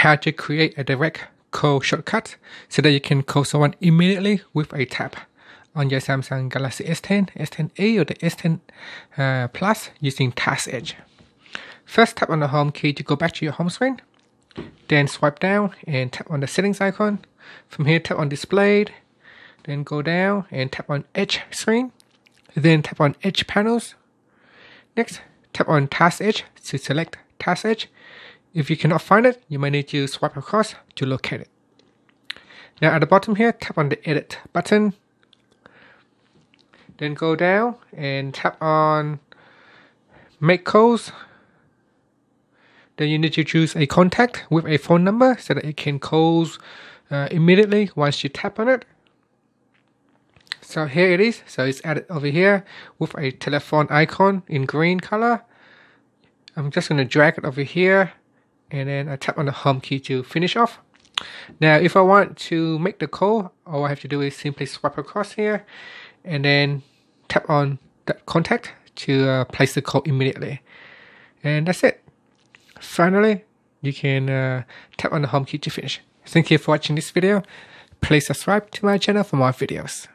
how to create a direct call shortcut so that you can call someone immediately with a tap on your Samsung Galaxy S10, S10e or the S10 Plus using Task Edge. First, tap on the home key to go back to your home screen. Then swipe down and tap on the settings icon. From here, tap on displayed. Then go down and tap on edge screen. Then tap on edge panels. Next, tap on Task Edge to select Task Edge. If you cannot find it, you may need to swipe across to locate it. Now at the bottom here, tap on the edit button. Then go down and tap on make calls. Then you need to choose a contact with a phone number so that it can call immediately once you tap on it. So here it is. So it's added over here with a telephone icon in green color. I'm just going to drag it over here and then I tap on the home key to finish off. Now if I want to make the call, all I have to do is simply swipe across here and then tap on that contact to place the call immediately. And that's it. Finally, you can tap on the home key to finish. Thank you for watching this video. Please subscribe to my channel for more videos.